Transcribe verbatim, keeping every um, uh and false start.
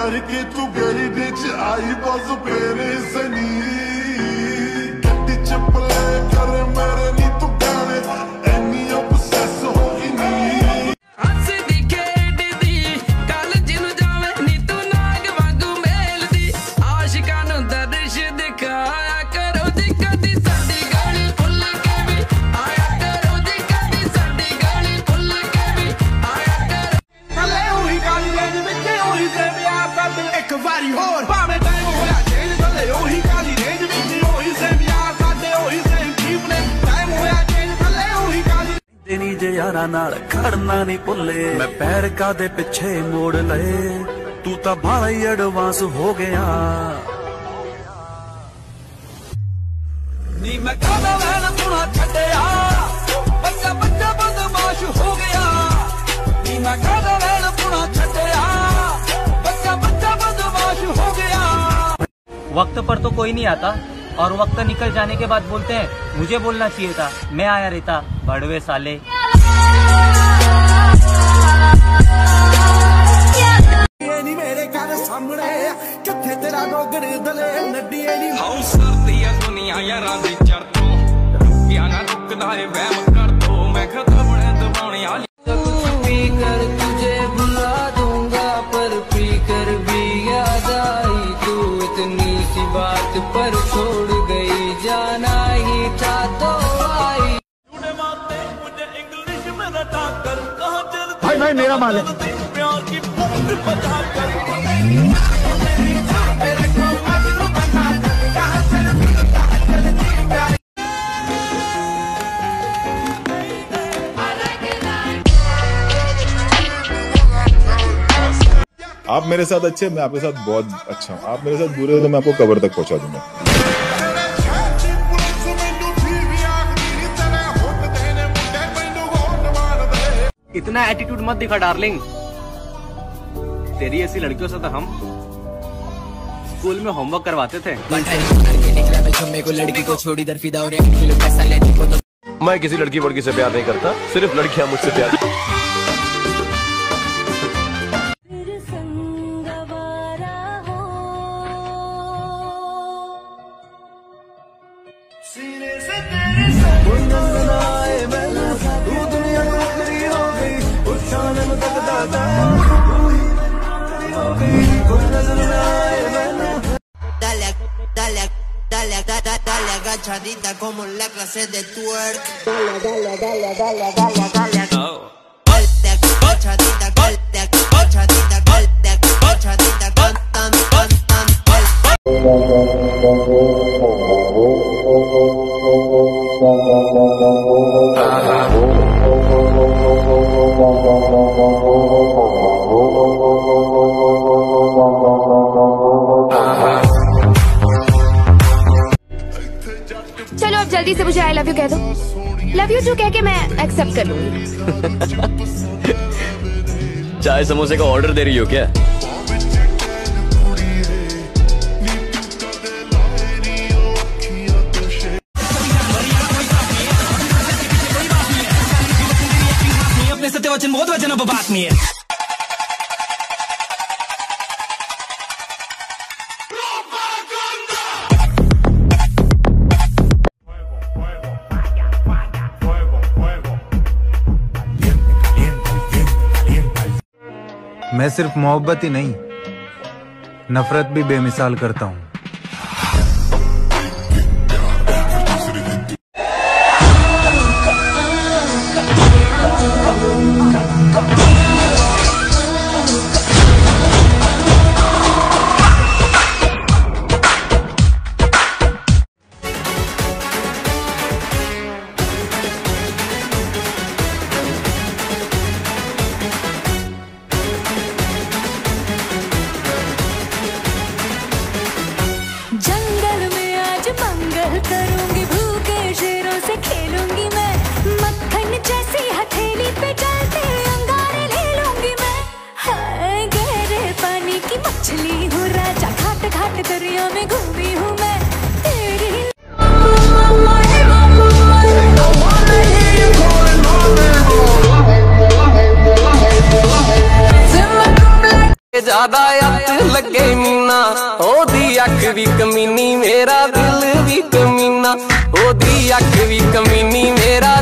करके तू गरीबी च आई बस मेरे सनी गड्डी च प्ले कर मेरे नी तू गाने एनी ऑब्सेस हो गई नी हंस दी खेड दी कल जिनु जावे नी तू नाग वांगू मेल दी आशिकां नू दर्श दिखाया करो जी कदी साडी गल भुल के भी आया करो जी कदी साडी गल भुल के भी आया करो थले उही गल दे विच उही से ब्याह सब एक वारी होर भावे टाइम होया जेल थले उही नी जे यारा नाल खड़ना नहीं भुले मैं पैर का दे पिछे मोड़ ले तू तो भाड़ा ही एडवांस हो गया नी मैं कदा वैन सुना छड्या बच्चा बच्चा बदमाश हो गया नी मैं कदा वैन सुना छड्या बच्चा बच्चा बदमाश हो गया। वक्त पर तो कोई नहीं आता और वक्त निकल जाने के बाद बोलते हैं मुझे बोलना चाहिए था, मैं आया रहता बड़वे साले। बात पर छोड़ गई जाना ही था तो आई मुझे इंग्लिश में न कर भाई भाई मेरा माल है प्यार की पूंछ बता कर आप मेरे साथ अच्छे मैं आपके साथ बहुत अच्छा हूँ, आप मेरे साथ बुरे हो तो मैं आपको कब्र तक पहुँचा दूंगा। इतना एटीट्यूड मत दिखा डार्लिंग, तेरी ऐसी लड़कियों से तो हम स्कूल में होमवर्क करवाते थे। मैं किसी लड़की वड़की से प्यार नहीं करता, सिर्फ लड़कियां मुझसे प्यार सीने से तेरे साथ तू दुनिया में तेरी हो गई उछाने चलो अब जल्दी से मुझे आई लव यू कह दो, लव यू टू कह के मैं एक्सेप्ट कर लूंगी। चाय समोसे का ऑर्डर दे रही हो क्या? वचन बहुत वचनों पर बात नहीं है। मैं सिर्फ मोहब्बत ही नहीं नफरत भी बेमिसाल करता हूँ। करूंगी भूखे शेरों से खेलूंगी मैं, मक्खन जैसी हथेली पे डालते अंगारे ले लूंगी मैं। हाँ, गहरे पानी की मछली हूँ, राजा घाट घाट दरिया में घूमी हूँ मैं। तेरी ज्यादा अत लगे मीना, ओदी अख भी कमीनी मेरा दिल भी कमीना, ओदी अख भी कमीनी मेरा